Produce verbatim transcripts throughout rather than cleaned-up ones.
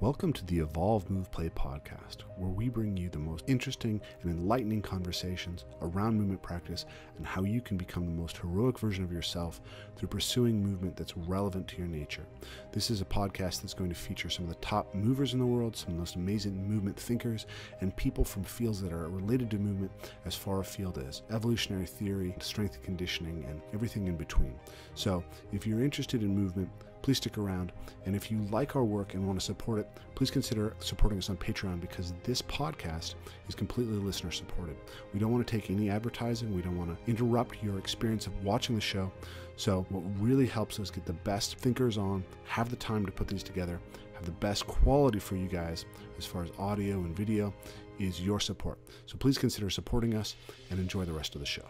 Welcome to the Evolve Move Play podcast, where we bring you the most interesting and enlightening conversations around movement practice and how you can become the most heroic version of yourself through pursuing movement that's relevant to your nature. This is a podcast that's going to feature some of the top movers in the world, some of the most amazing movement thinkers, and people from fields that are related to movement as far afield as evolutionary theory, strength and conditioning, and everything in between. So if you're interested in movement, please stick around. And if you like our work and want to support it, please consider supporting us on Patreon, because this podcast is completely listener supported. We don't want to take any advertising. We don't want to interrupt your experience of watching the show. So what really helps us get the best thinkers on, have the time to put these together, have the best quality for you guys as far as audio and video, is your support. So please consider supporting us and enjoy the rest of the show.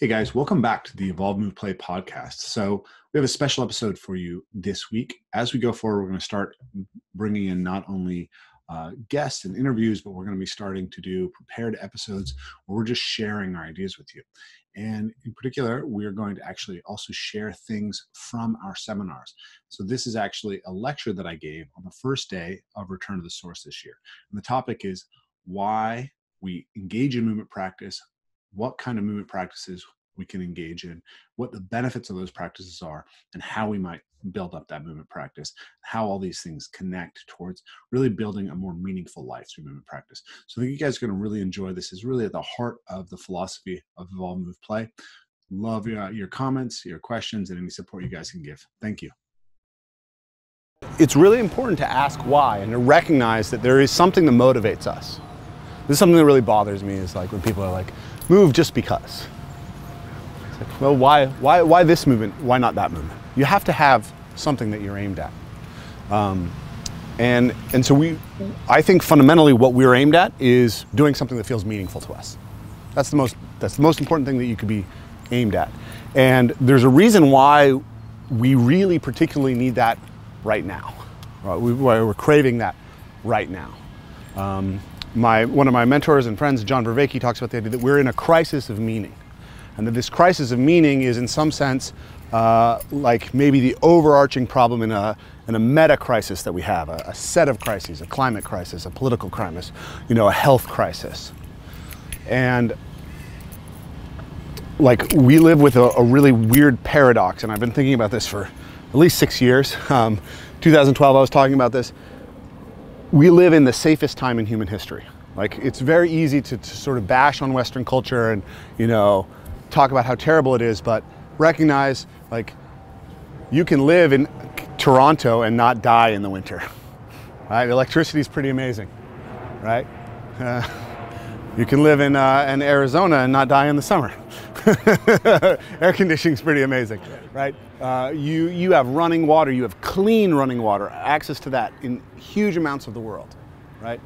Hey guys, welcome back to the Evolve Move Play podcast. So we have a special episode for you this week. As we go forward, we're going to start bringing in not only uh, guests and interviews, but we're going to be starting to do prepared episodes where we're just sharing our ideas with you. And in particular, we're going to actually also share things from our seminars. So this is actually a lecture that I gave on the first day of Return to the Source this year. And the topic is why we engage in movement practice, what kind of movement practices we can engage in, what the benefits of those practices are, and how we might build up that movement practice, how all these things connect towards really building a more meaningful life through movement practice. So I think you guys are going to really enjoy this. It's really at the heart of the philosophy of Evolve Move Play. Love your, your comments, your questions, and any support you guys can give. Thank you. It's really important to ask why and to recognize that there is something that motivates us. This is something that really bothers me, is like when people are like, move just because. It's like, well, why, why, why this movement? Why not that movement? You have to have something that you're aimed at. Um, and, and so we, I think fundamentally what we're aimed at is doing something that feels meaningful to us. That's the most, that's the most important thing that you could be aimed at. And there's a reason why we really particularly need that right now. Right? We, we're craving that right now. Um, My, one of my mentors and friends, John Vervaeke, talks about the idea that we're in a crisis of meaning, and that this crisis of meaning is in some sense uh, like maybe the overarching problem in a, in a meta crisis that we have, a, a set of crises, a climate crisis, a political crisis, you know, a health crisis. And like we live with a, a really weird paradox, and I've been thinking about this for at least six years. Um, two thousand twelve, I was talking about this. We live in the safest time in human history. Like, it's very easy to, to sort of bash on Western culture and, you know, talk about how terrible it is, but recognize, like, you can live in Toronto and not die in the winter, right? Electricity is pretty amazing, right? Uh, you can live in, uh, in Arizona and not die in the summer. Air conditioning is pretty amazing, right? Uh, you, you have running water, you have clean running water, access to that in huge amounts of the world, right?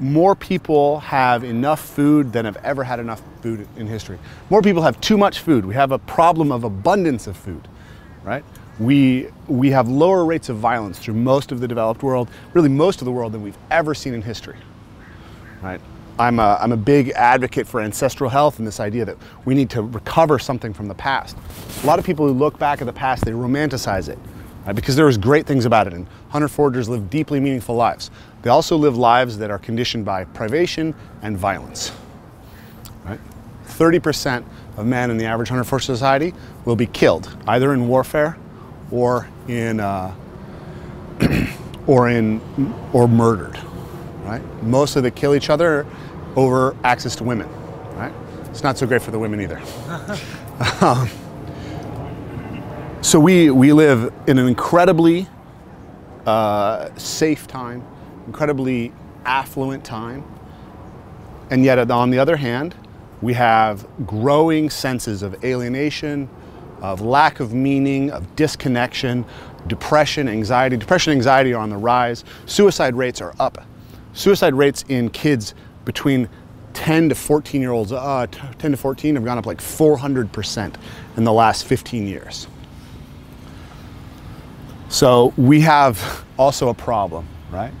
More people have enough food than have ever had enough food in history. More people have too much food. We have a problem of abundance of food, right? We, we have lower rates of violence through most of the developed world, really most of the world, than we've ever seen in history, right? I'm a, I'm a big advocate for ancestral health and this idea that we need to recover something from the past. A lot of people who look back at the past, they romanticize it, right? Because there was great things about it, and hunter foragers lived deeply meaningful lives. They also live lives that are conditioned by privation and violence, right? thirty percent of men in the average hunter forage society will be killed, either in warfare or in, uh, or in, or murdered. Right? Mostly they kill each other over access to women, right? It's not so great for the women either. um, so we, we live in an incredibly uh, safe time, incredibly affluent time, and yet on the other hand, we have growing senses of alienation, of lack of meaning, of disconnection, depression, anxiety. Depression and anxiety are on the rise. Suicide rates are up. Suicide rates in kids between ten to fourteen year olds, uh, ten to fourteen have gone up like four hundred percent in the last fifteen years. So we have also a problem, right?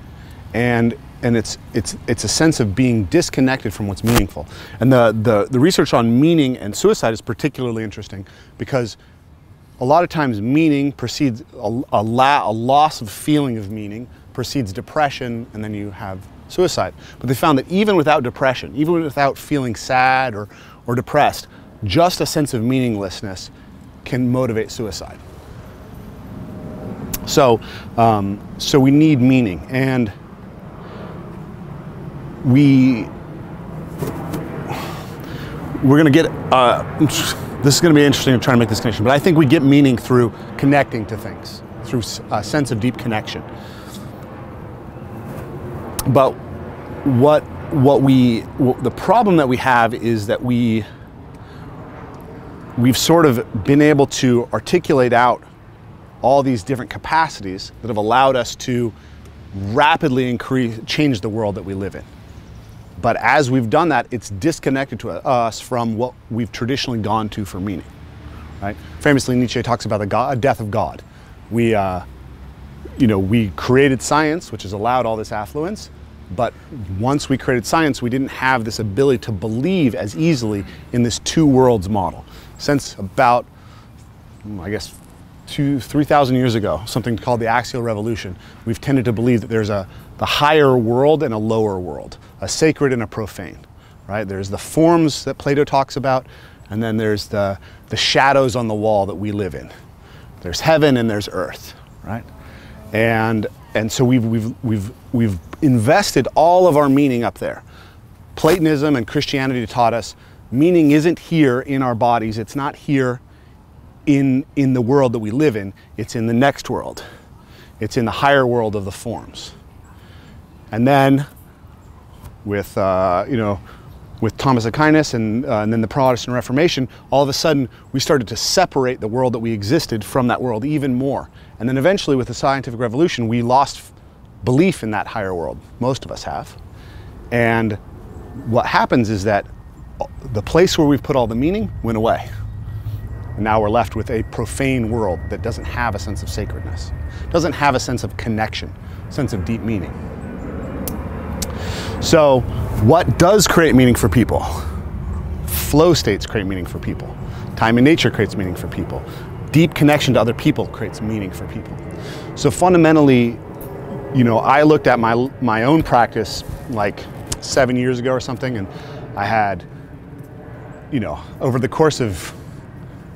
And, and it's, it's, it's a sense of being disconnected from what's meaningful. And the, the, the research on meaning and suicide is particularly interesting, because a lot of times meaning precedes, a, a, la, a loss of feeling of meaning precedes depression, and then you have suicide. But they found that even without depression, even without feeling sad or, or depressed, just a sense of meaninglessness can motivate suicide. So, um, so we need meaning, and we, we're going to get, uh, this is going to be interesting, I'm trying to make this connection, but I think we get meaning through connecting to things, through a sense of deep connection. But what, what we, what the problem that we have is that we, we've sort of been able to articulate out all these different capacities that have allowed us to rapidly increase, change the world that we live in. But as we've done that, it's disconnected to us from what we've traditionally gone to for meaning, right? Famously, Nietzsche talks about the God, death of God. We, uh, you know, we created science, which has allowed all this affluence, but once we created science, we didn't have this ability to believe as easily in this two worlds model. Since about, I guess, two, three thousand years ago, something called the axial revolution, we've tended to believe that there's a the higher world and a lower world, a sacred and a profane, right? There's the forms that Plato talks about, and then there's the the shadows on the wall that we live in. There's heaven and there's earth, right? And and so we've we've we've we've invested all of our meaning up there. Platonism and Christianity taught us meaning isn't here in our bodies. It's not here in, in the world that we live in. It's in the next world. It's in the higher world of the forms. And then with, uh, you know, with Thomas Aquinas and, uh, and then the Protestant Reformation, all of a sudden we started to separate the world that we existed from that world even more. And then eventually with the scientific revolution, we lost belief in that higher world. Most of us have. And what happens is that the place where we've put all the meaning went away. And now we're left with a profane world that doesn't have a sense of sacredness, doesn't have a sense of connection, sense of deep meaning. So what does create meaning for people? Flow states create meaning for people. Time in nature creates meaning for people. Deep connection to other people creates meaning for people. So fundamentally, you know, I looked at my, my own practice like seven years ago or something, and I had, you know, over the course of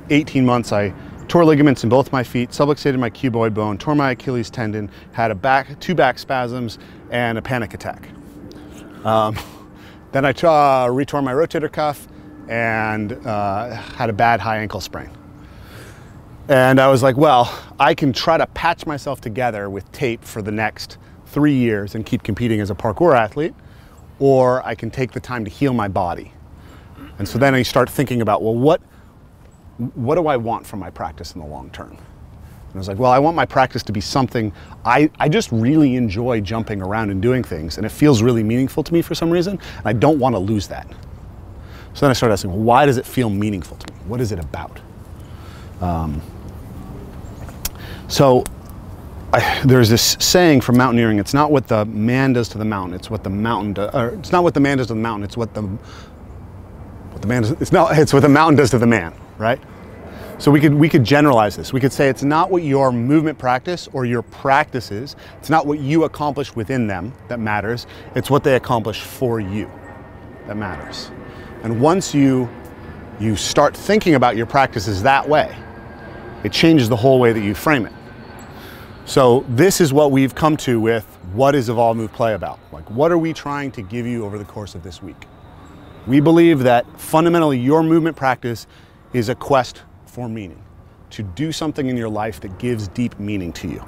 eighteen months, I tore ligaments in both my feet, subluxated my cuboid bone, tore my Achilles tendon, had a back, two back spasms, and a panic attack. Um, then I uh, retore my rotator cuff and uh, had a bad high ankle sprain. And I was like, well, I can try to patch myself together with tape for the next three years and keep competing as a parkour athlete, or I can take the time to heal my body. And so then I start thinking about, well, what, what do I want from my practice in the long term? And I was like, well, I want my practice to be something, I, I just really enjoy jumping around and doing things, and it feels really meaningful to me for some reason, and I don't want to lose that. So then I started asking, well, why does it feel meaningful to me? What is it about? Um, so I, there's this saying from mountaineering, it's not what the man does to the mountain, it's what the mountain does, or it's not what the man does to the mountain, it's what the The man does, it's not, it's what the mountain does to the man, right? So we could, we could generalize this. We could say it's not what your movement practice or your practices, it's not what you accomplish within them that matters, it's what they accomplish for you that matters. And once you, you start thinking about your practices that way, it changes the whole way that you frame it. So this is what we've come to with what is Evolve Move Play about? Like, what are we trying to give you over the course of this week? We believe that fundamentally your movement practice is a quest for meaning, to do something in your life that gives deep meaning to you.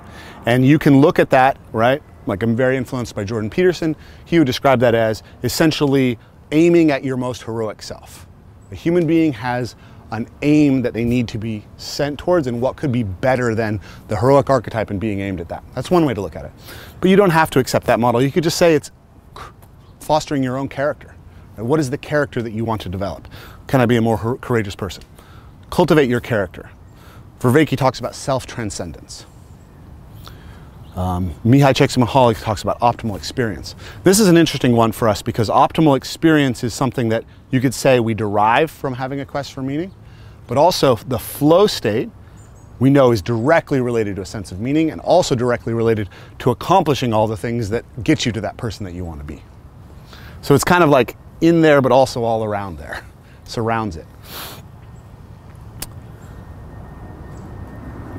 And you can look at that, right? Like, I'm very influenced by Jordan Peterson. He would describe that as essentially aiming at your most heroic self. A human being has an aim that they need to be sent towards, and what could be better than the heroic archetype and being aimed at that. That's one way to look at it. But you don't have to accept that model. You could just say it's fostering your own character. What is the character that you want to develop? Can I be a more courageous person? Cultivate your character. Vervaeke talks about self-transcendence. Um, Mihaly Csikszentmihalyi talks about optimal experience. This is an interesting one for us because optimal experience is something that you could say we derive from having a quest for meaning, but also the flow state we know is directly related to a sense of meaning and also directly related to accomplishing all the things that get you to that person that you want to be. So it's kind of like in there, but also all around there, surrounds it.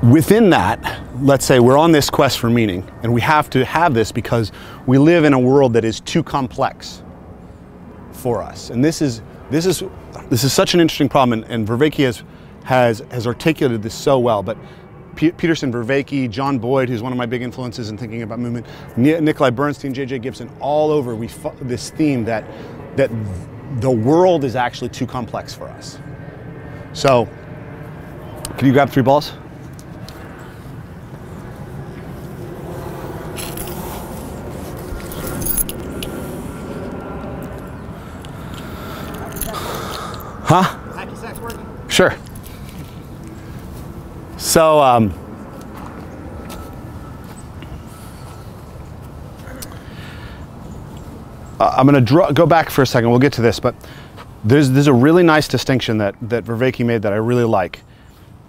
Within that, let's say we're on this quest for meaning, and we have to have this because we live in a world that is too complex for us. And this is, this is, this is such an interesting problem, and, and Vervaeke has, has, has articulated this so well. But P Peterson, Vervaeke, John Boyd, who's one of my big influences in thinking about movement, N Nikolai Bernstein, J J Gibson, all over we f this theme that, that the world is actually too complex for us. So, can you grab three balls? Huh? Hacky sack's working? Sure. So, um, I'm going to go back for a second. We'll get to this, but there's, there's a really nice distinction that, that Vervaeke made that I really like.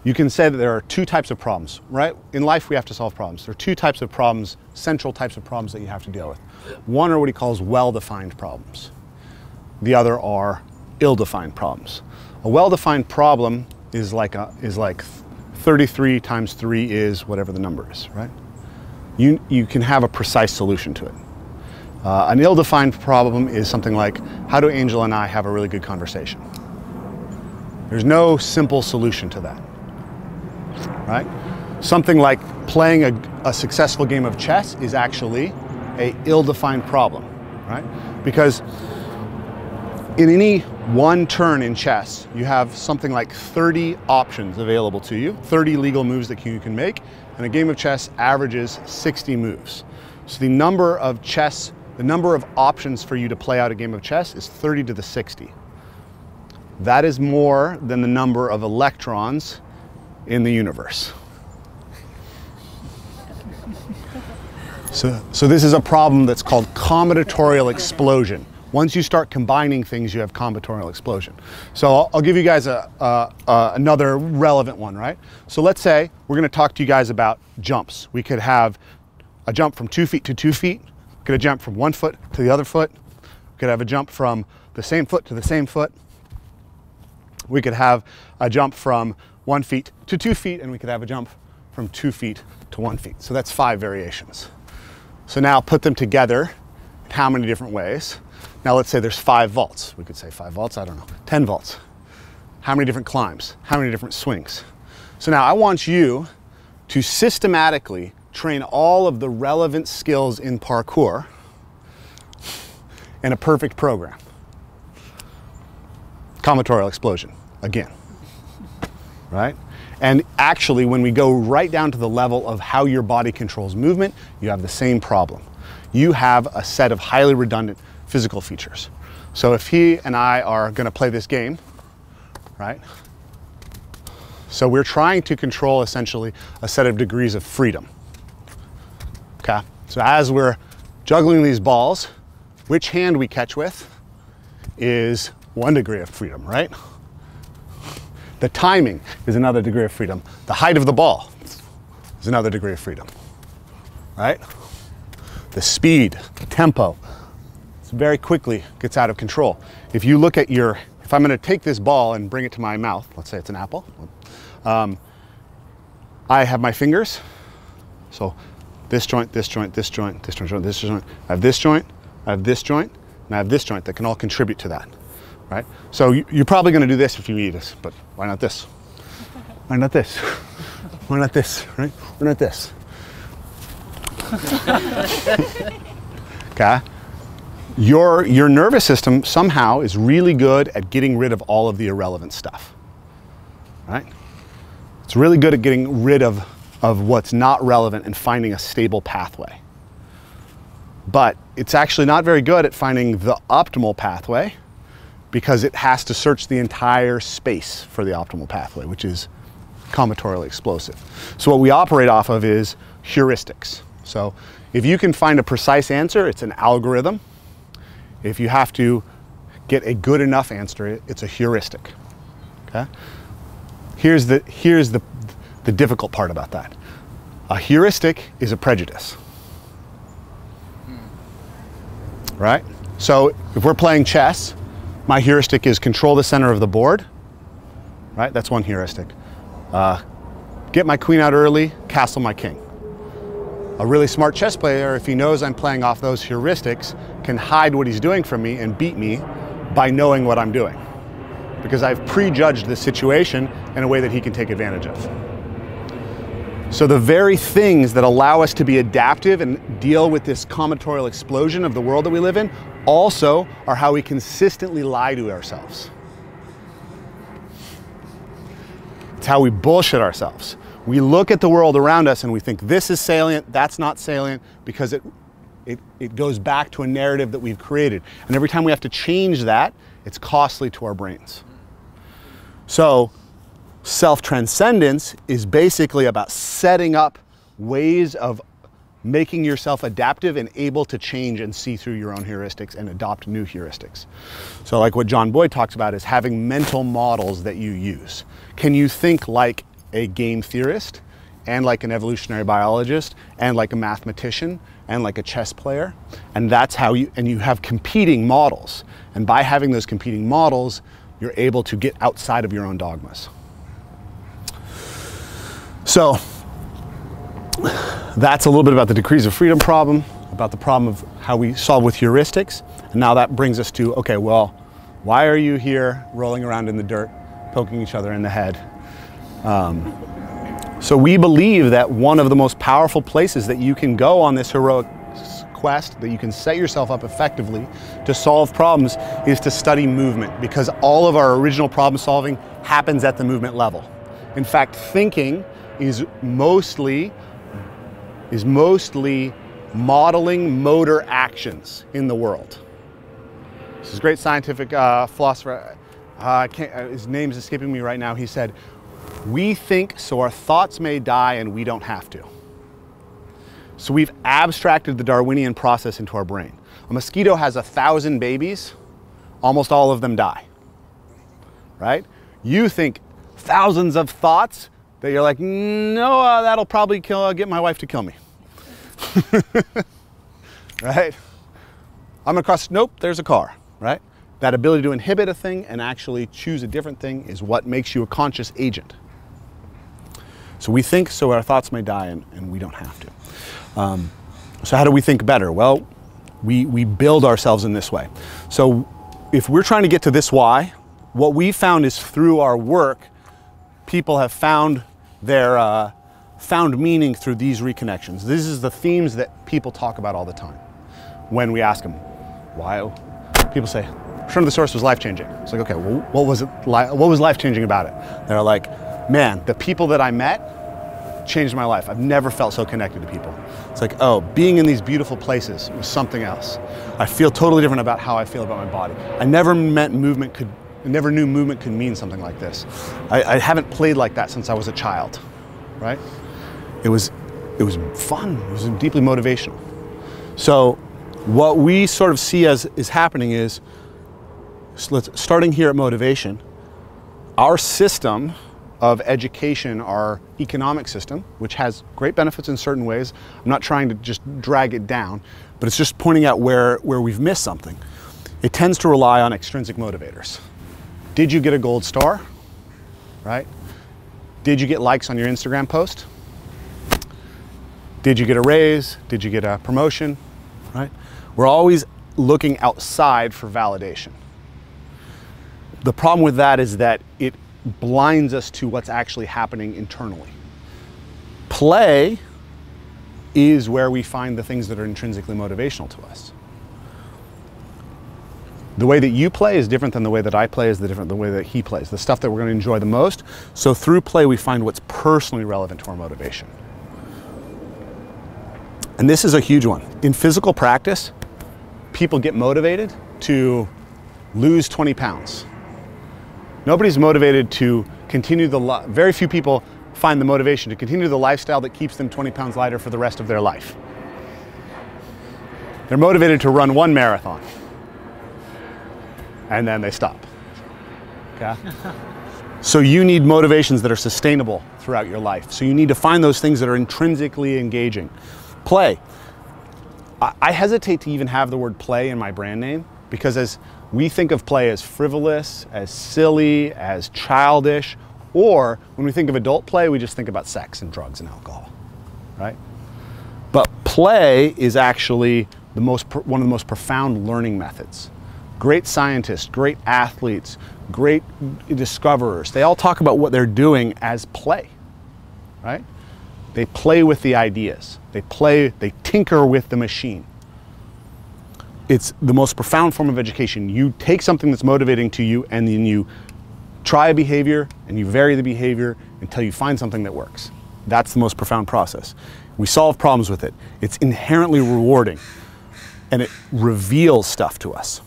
You can say that there are two types of problems, right? In life, we have to solve problems. There are two types of problems, central types of problems that you have to deal with. One are what he calls well-defined problems. The other are ill-defined problems. A well-defined problem is like a, is like thirty-three times three is whatever the number is, right? You, you can have a precise solution to it. Uh, an ill-defined problem is something like, how do Angel and I have a really good conversation? There's no simple solution to that, right? Something like playing a, a successful game of chess is actually a ill-defined problem, right? Because in any one turn in chess, you have something like thirty options available to you, thirty legal moves that you can make, and a game of chess averages sixty moves. So the number of chess, the number of options for you to play out a game of chess is thirty to the sixty. That is more than the number of electrons in the universe. So, so this is a problem that's called combinatorial explosion. Once you start combining things, you have combinatorial explosion. So I'll, I'll give you guys a, uh, uh, another relevant one, right? So let's say we're gonna talk to you guys about jumps. We could have a jump from two feet to two feet, we could have a jump from one foot to the other foot, we could have a jump from the same foot to the same foot, we could have a jump from one feet to two feet, and we could have a jump from two feet to one feet. So that's five variations. So now put them together in how many different ways? Now let's say there's five vaults. We could say five vaults, I don't know, ten vaults. How many different climbs? How many different swings? So now I want you to systematically train all of the relevant skills in parkour in a perfect program. Combinatorial explosion, again, right? And actually, when we go right down to the level of how your body controls movement, you have the same problem. You have a set of highly redundant physical features. So if he and I are going to play this game, right? So we're trying to control essentially a set of degrees of freedom. Okay. So as we're juggling these balls, which hand we catch with is one degree of freedom, right? The timing is another degree of freedom. The height of the ball is another degree of freedom, right? The speed, the tempo, very quickly gets out of control. If you look at your, if I'm going to take this ball and bring it to my mouth, let's say it's an apple, um, I have my fingers. So this joint, this joint, this joint, this joint, this joint, I have this joint, I have this joint, and I have this joint that can all contribute to that, right? So you're probably going to do this if you eat this, but why not this? Why not this? Why not this, right? Why not this? Okay. Your, your nervous system somehow is really good at getting rid of all of the irrelevant stuff, right? It's really good at getting rid of, of what's not relevant and finding a stable pathway. But it's actually not very good at finding the optimal pathway because it has to search the entire space for the optimal pathway, which is combinatorially explosive. So what we operate off of is heuristics. So if you can find a precise answer, it's an algorithm. If you have to get a good enough answer, it's a heuristic, okay? Here's the, here's the, the difficult part about that. A heuristic is a prejudice, right? So if we're playing chess, my heuristic is control the center of the board, right? That's one heuristic. Uh, get my queen out early, castle my king. A really smart chess player, if he knows I'm playing off those heuristics, can hide what he's doing from me and beat me by knowing what I'm doing, because I've prejudged the situation in a way that he can take advantage of. So the very things that allow us to be adaptive and deal with this combinatorial explosion of the world that we live in also are how we consistently lie to ourselves. It's how we bullshit ourselves. We look at the world around us and we think this is salient, that's not salient, because it, it, it goes back to a narrative that we've created. And every time we have to change that, it's costly to our brains. So self-transcendence is basically about setting up ways of making yourself adaptive and able to change and see through your own heuristics and adopt new heuristics. So like what John Boyd talks about is having mental models that you use. Can you think like a game theorist, and like an evolutionary biologist, and like a mathematician, and like a chess player? And that's how you, and you have competing models. And by having those competing models, you're able to get outside of your own dogmas. So that's a little bit about the degrees of freedom problem, about the problem of how we solve with heuristics. And now that brings us to, okay, well, why are you here rolling around in the dirt, poking each other in the head? Um, so we believe that one of the most powerful places that you can go on this heroic quest, that you can set yourself up effectively to solve problems, is to study movement, because all of our original problem solving happens at the movement level. In fact, thinking is mostly, is mostly modeling motor actions in the world. This is a great scientific uh, philosopher, uh, I can't, uh, his name's escaping me right now. He said, "We think so our thoughts may die and we don't have to." So we've abstracted the Darwinian process into our brain. A mosquito has a thousand babies, almost all of them die, right? You think thousands of thoughts that you're like, no, uh, that'll probably kill, uh, get my wife to kill me, right? I'm across, nope, there's a car, right? That ability to inhibit a thing and actually choose a different thing is what makes you a conscious agent. So we think so our thoughts may die and, and we don't have to. Um, so how do we think better? Well, we, we build ourselves in this way. So if we're trying to get to this why, what we found is through our work, people have found their, uh, found meaning through these reconnections. This is the themes that people talk about all the time. When we ask them, why? People say, Return to the Source was life-changing. It's like, okay, well, what was it? Li what was life-changing about it? They're like, man, the people that I met changed my life. I've never felt so connected to people. It's like, oh, being in these beautiful places was something else. I feel totally different about how I feel about my body. I never meant movement could, I never knew movement could mean something like this. I, I haven't played like that since I was a child, right? It was, it was fun. It was deeply motivational. So what we sort of see as is happening is, so let's, starting here at motivation, our system of education, our economic system, which has great benefits in certain ways, I'm not trying to just drag it down, but it's just pointing out where, where we've missed something. It tends to rely on extrinsic motivators. Did you get a gold star, right? Did you get likes on your Instagram post? Did you get a raise? Did you get a promotion, right? We're always looking outside for validation. The problem with that is that it blinds us to what's actually happening internally. Play is where we find the things that are intrinsically motivational to us. The way that you play is different than the way that I play is the different than the way that he plays, the stuff that we're going to enjoy the most. So through play, we find what's personally relevant to our motivation. And this is a huge one. In physical practice, people get motivated to lose twenty pounds. Nobody's motivated to continue the, very few people find the motivation to continue the lifestyle that keeps them twenty pounds lighter for the rest of their life. They're motivated to run one marathon and then they stop. Okay? So you need motivations that are sustainable throughout your life. So you need to find those things that are intrinsically engaging. Play. I hesitate to even have the word play in my brand name, because as we think of play as frivolous, as silly, as childish, or when we think of adult play, we just think about sex and drugs and alcohol, right? But play is actually the most, one of the most profound learning methods. Great scientists, great athletes, great discoverers, they all talk about what they're doing as play, right? They play with the ideas. They play, they tinker with the machine. It's the most profound form of education. You take something that's motivating to you and then you try a behavior and you vary the behavior until you find something that works. That's the most profound process. We solve problems with it. It's inherently rewarding and it reveals stuff to us,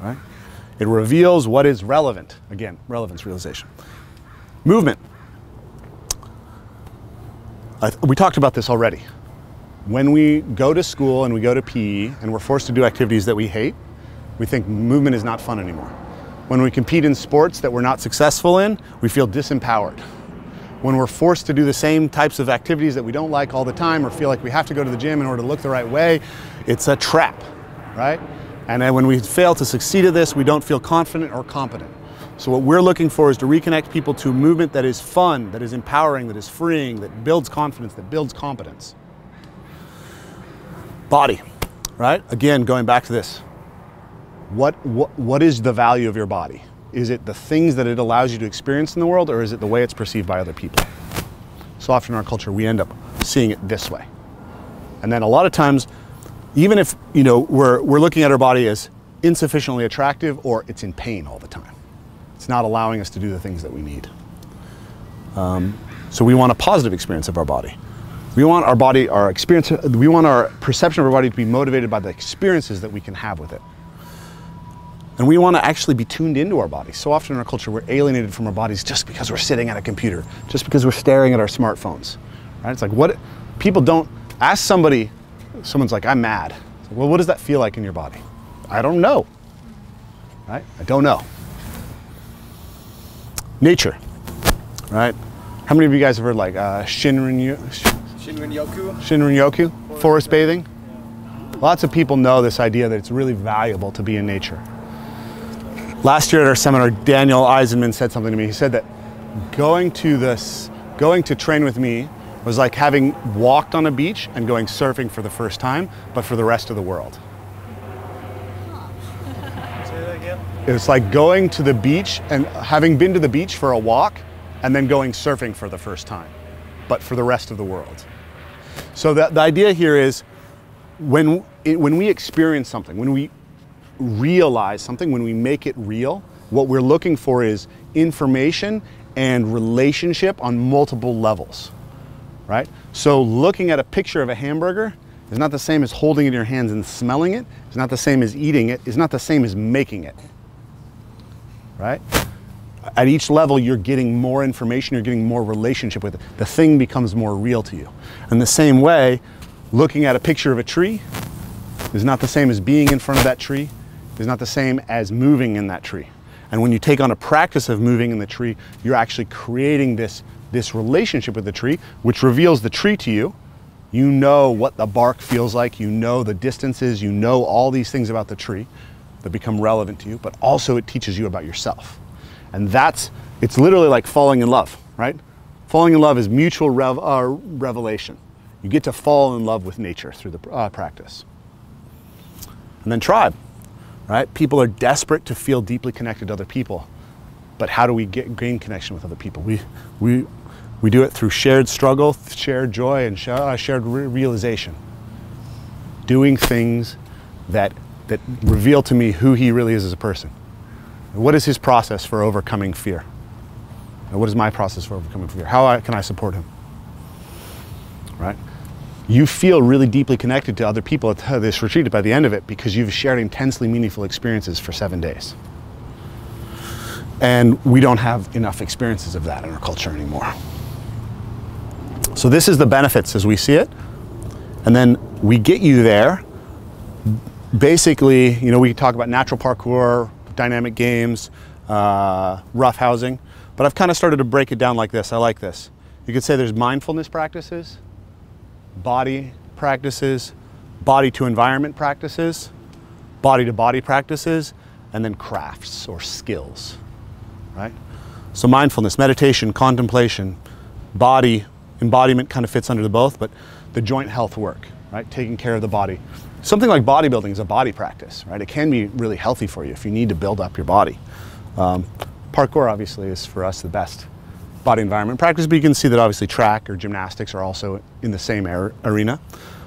right? It reveals what is relevant. Again, relevance realization. Movement. I, we talked about this already. When we go to school and we go to P E and we're forced to do activities that we hate, we think movement is not fun anymore. When we compete in sports that we're not successful in, we feel disempowered. When we're forced to do the same types of activities that we don't like all the time or feel like we have to go to the gym in order to look the right way, it's a trap, right? And then when we fail to succeed at this, we don't feel confident or competent. So what we're looking for is to reconnect people to movement that is fun, that is empowering, that is freeing, that builds confidence, that builds competence. Body, right? Again, going back to this. What, what, what is the value of your body? Is it the things that it allows you to experience in the world, or is it the way it's perceived by other people? So often in our culture, we end up seeing it this way. And then a lot of times, even if, you know, we're, we're looking at our body as insufficiently attractive or it's in pain all the time. It's not allowing us to do the things that we need. Um, so we want a positive experience of our body. We want our body, our experience, we want our perception of our body to be motivated by the experiences that we can have with it. And we want to actually be tuned into our body. So often in our culture, we're alienated from our bodies just because we're sitting at a computer, just because we're staring at our smartphones, right? It's like, what, people don't, ask somebody, someone's like, I'm mad. It's like, well, what does that feel like in your body? I don't know, right? I don't know. Nature, right? How many of you guys have heard like uh, shinrin-yoku? Shinrin-yoku. Shinrin-yoku, forest, forest bathing. Yeah. Lots of people know this idea that it's really valuable to be in nature. Last year at our seminar, Daniel Eisenman said something to me. He said that going to this, going to train with me was like having walked on a beach and going surfing for the first time, but for the rest of the world. It's like going to the beach and having been to the beach for a walk and then going surfing for the first time, but for the rest of the world. So that, the idea here is when, it, when we experience something, when we realize something, when we make it real, what we're looking for is information and relationship on multiple levels, right? So looking at a picture of a hamburger is not the same as holding it in your hands and smelling it. It's not the same as eating it. It's not the same as making it. Right? At each level, you're getting more information, you're getting more relationship with it. The thing becomes more real to you. In the same way, looking at a picture of a tree is not the same as being in front of that tree, is not the same as moving in that tree. And when you take on a practice of moving in the tree, you're actually creating this, this relationship with the tree, which reveals the tree to you. You know what the bark feels like, you know the distances, you know all these things about the tree that become relevant to you, but also it teaches you about yourself. And that's, it's literally like falling in love, right? Falling in love is mutual rev, uh, revelation. You get to fall in love with nature through the uh, practice. And then tribe, right? People are desperate to feel deeply connected to other people, but how do we get, gain connection with other people? We, we, we do it through shared struggle, shared joy, and sh uh, shared re realization. Doing things that that reveal to me who he really is as a person. And what is his process for overcoming fear? And what is my process for overcoming fear? How I, can I support him? Right? You feel really deeply connected to other people at this retreat by the end of it because you've shared intensely meaningful experiences for seven days. And we don't have enough experiences of that in our culture anymore. So this is the benefits as we see it. And then we get you there. Basically, you know, we talk about natural parkour, dynamic games, uh, rough housing, But I've kind of started to break it down like this. I like this. You could say there's mindfulness practices, body practices, body to environment practices, body to body practices, and then crafts or skills, right? So mindfulness, meditation, contemplation, body, embodiment kind of fits under the both, but the joint health work, right? Taking care of the body. Something like bodybuilding is a body practice, right? It can be really healthy for you if you need to build up your body. Um, parkour obviously is for us the best body environment practice, but you can see that obviously track or gymnastics are also in the same arena.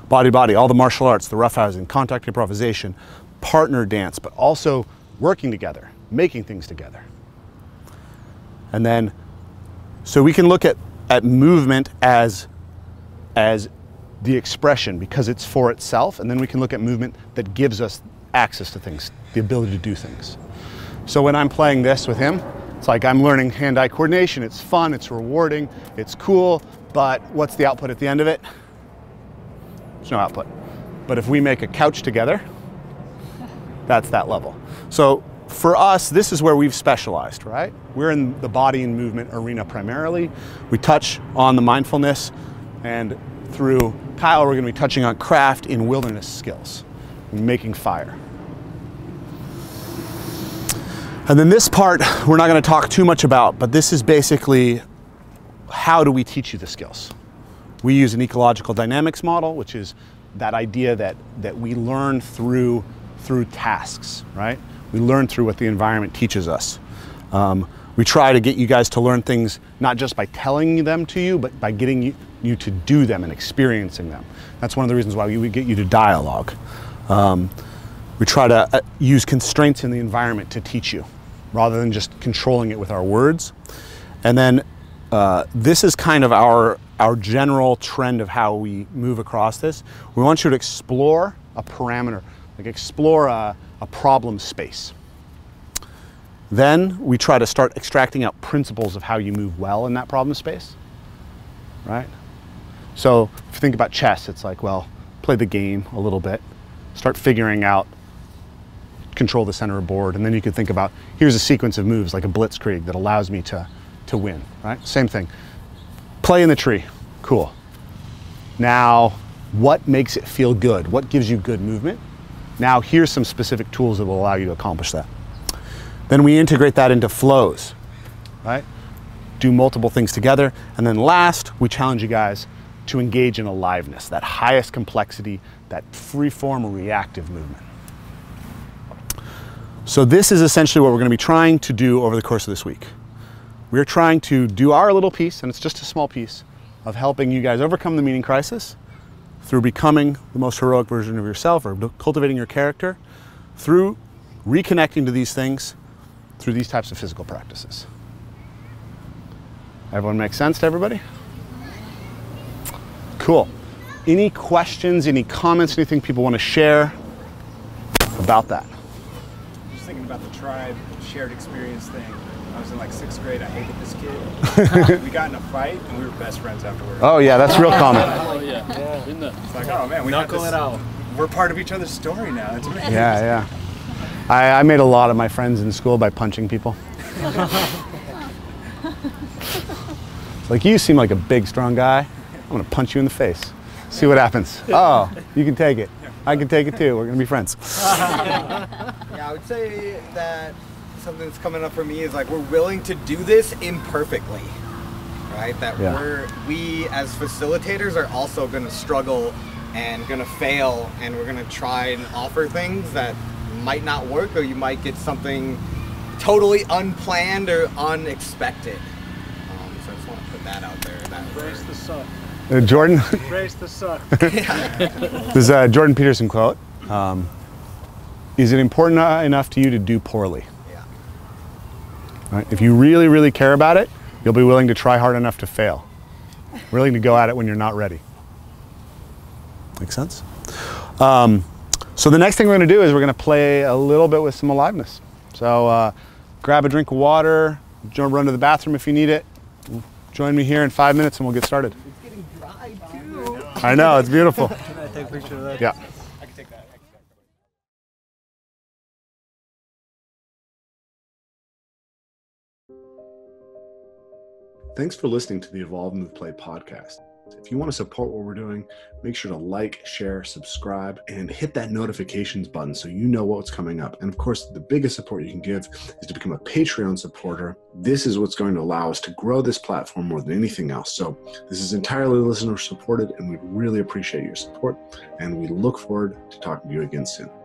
Body body, all the martial arts, the roughhousing, contact improvisation, partner dance, but also working together, making things together. And then, so we can look at, at movement as, as the expression because it's for itself, and then we can look at movement that gives us access to things, the ability to do things. So when I'm playing this with him, it's like I'm learning hand-eye coordination. It's fun, it's rewarding, it's cool, but what's the output at the end of it? There's no output. But if we make a couch together, that's that level. So for us, this is where we've specialized, right? We're in the body and movement arena primarily. We touch on the mindfulness, and through Kyle, we're going to be touching on craft in wilderness skills, making fire. And then this part, we're not going to talk too much about, but this is basically how do we teach you the skills? We use an ecological dynamics model, which is that idea that, that we learn through through tasks, right? We learn through what the environment teaches us. Um, we try to get you guys to learn things, not just by telling them to you, but by getting you, you to do them and experiencing them. That's one of the reasons why we, we get you to dialogue. Um, we try to uh, use constraints in the environment to teach you, rather than just controlling it with our words. And then uh, this is kind of our, our general trend of how we move across this. We want you to explore a parameter, like explore a, a problem space. Then we try to start extracting out principles of how you move well in that problem space, right? So if you think about chess, it's like, well, play the game a little bit, start figuring out, control the center of board, and then you can think about, here's a sequence of moves like a blitzkrieg that allows me to, to win, right? Same thing. Play in the tree, cool. Now, what makes it feel good? What gives you good movement? Now, here's some specific tools that will allow you to accomplish that. Then we integrate that into flows, right? Do multiple things together. And then last, we challenge you guys to engage in aliveness, that highest complexity, that free-form reactive movement. So this is essentially what we're going to be trying to do over the course of this week. We're trying to do our little piece, and it's just a small piece, of helping you guys overcome the meaning crisis through becoming the most heroic version of yourself or cultivating your character, through reconnecting to these things, through these types of physical practices. Everyone make sense to everybody? Cool. Any questions, any comments, anything people want to share about that? Just thinking about the tribe shared experience thing. I was in like sixth grade, I hated this kid. We got in a fight and we were best friends afterwards. Oh yeah, that's real common. Oh yeah. Yeah. Isn't it? It's like, oh man, we got this, it out. We're part of each other's story now. It's amazing. Yeah, yeah. I, I made a lot of my friends in school by punching people. Like, you seem like a big, strong guy. I'm gonna punch you in the face. See what happens. Oh, you can take it. I can take it too. We're gonna be friends. Yeah, I would say that something that's coming up for me is like, we're willing to do this imperfectly, right? That yeah. we're, we as facilitators are also gonna struggle and gonna fail, and we're gonna try and offer things that might not work, or you might get something totally unplanned or unexpected. Um, so I just want to put that out there. Embrace the suck. Uh, Jordan? Embrace the suck. There's a Jordan Peterson quote. Um, is it important enough to you to do poorly? Right? If you really, really care about it, you'll be willing to try hard enough to fail. Willing to go at it when you're not ready. Make sense? Um, so the next thing we're going to do is we're going to play a little bit with some aliveness. So uh, grab a drink of water, run to the bathroom if you need it. Join me here in five minutes and we'll get started. It's getting dry too. I know, it's beautiful. Can I take a picture of that? Yeah. I can take that. Thanks for listening to the Evolve Move Play podcast. If you want to support what we're doing, make sure to like, share, subscribe, and hit that notifications button so you know what's coming up. And of course, the biggest support you can give is to become a Patreon supporter. This is what's going to allow us to grow this platform more than anything else. So this is entirely listener supported, and we really appreciate your support. And we look forward to talking to you again soon.